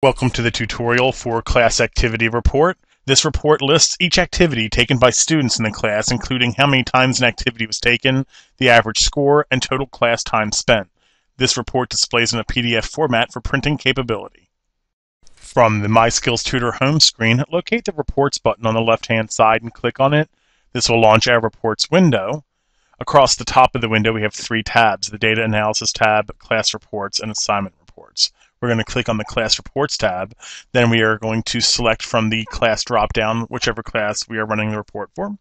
Welcome to the tutorial for Class Activity Report. This report lists each activity taken by students in the class, including how many times an activity was taken, the average score, and total class time spent. This report displays in a PDF format for printing capability. From the My SkillsTutor home screen, locate the Reports button on the left-hand side and click on it. This will launch our Reports window. Across the top of the window, we have three tabs: the Data Analysis tab, Class Reports, and Assignment Reports. We're going to click on the Class Reports tab. Then we are going to select from the class drop-down whichever class we are running the report for. In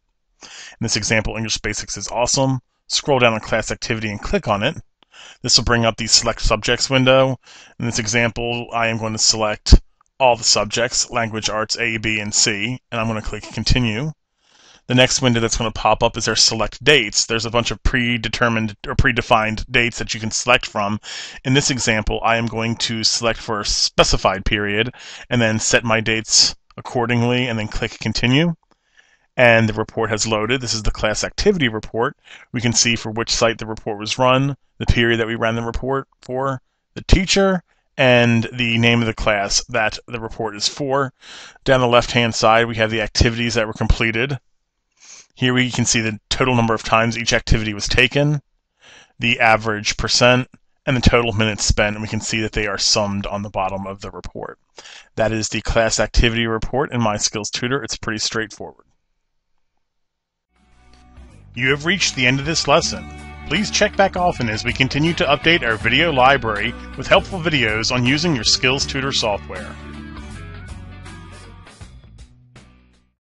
this example, English Basics is awesome. Scroll down to Class Activity and click on it. This will bring up the Select Subjects window. In this example, I am going to select all the subjects, Language Arts A, B, and C, and I'm going to click Continue. The next window that's going to pop up is our select dates. There's a bunch of predetermined or predefined dates that you can select from. In this example, I am going to select for a specified period and then set my dates accordingly and then click Continue. And the report has loaded. This is the class activity report. We can see for which site the report was run, the period that we ran the report for, the teacher, and the name of the class that the report is for. Down the left-hand side, we have the activities that were completed. Here we can see the total number of times each activity was taken, the average percent, and the total minutes spent, and we can see that they are summed on the bottom of the report. That is the class activity report in My SkillsTutor. It's pretty straightforward. You have reached the end of this lesson. Please check back often as we continue to update our video library with helpful videos on using your SkillsTutor software.